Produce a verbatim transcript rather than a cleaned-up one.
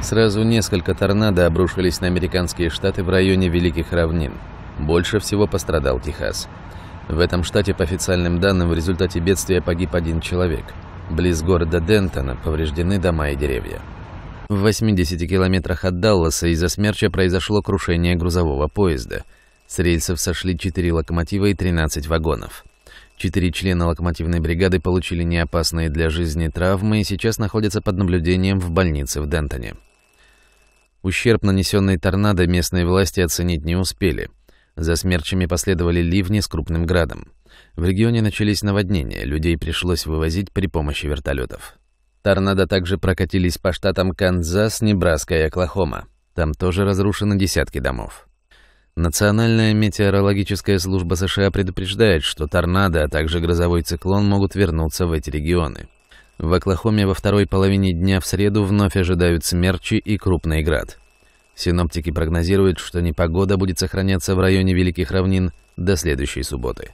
Сразу несколько торнадо обрушились на американские штаты в районе Великих Равнин. Больше всего пострадал Техас. В этом штате, по официальным данным, в результате бедствия погиб один человек. Близ города Дентона повреждены дома и деревья. В восьмидесяти километрах от Далласа из-за смерча произошло крушение грузового поезда. С рельсов сошли четыре локомотива и тринадцать вагонов. Четыре члена локомотивной бригады получили неопасные для жизни травмы и сейчас находятся под наблюдением в больнице в Дентоне. Ущерб, нанесенный торнадо, местные власти оценить не успели. За смерчами последовали ливни с крупным градом. В регионе начались наводнения, людей пришлось вывозить при помощи вертолетов. Торнадо также прокатились по штатам Канзас, Небраска и Оклахома. Там тоже разрушены десятки домов. Национальная метеорологическая служба США предупреждает, что торнадо, а также грозовой циклон могут вернуться в эти регионы. В Оклахоме во второй половине дня в среду вновь ожидают смерчи и крупный град. Синоптики прогнозируют, что непогода будет сохраняться в районе Великих Равнин до следующей субботы.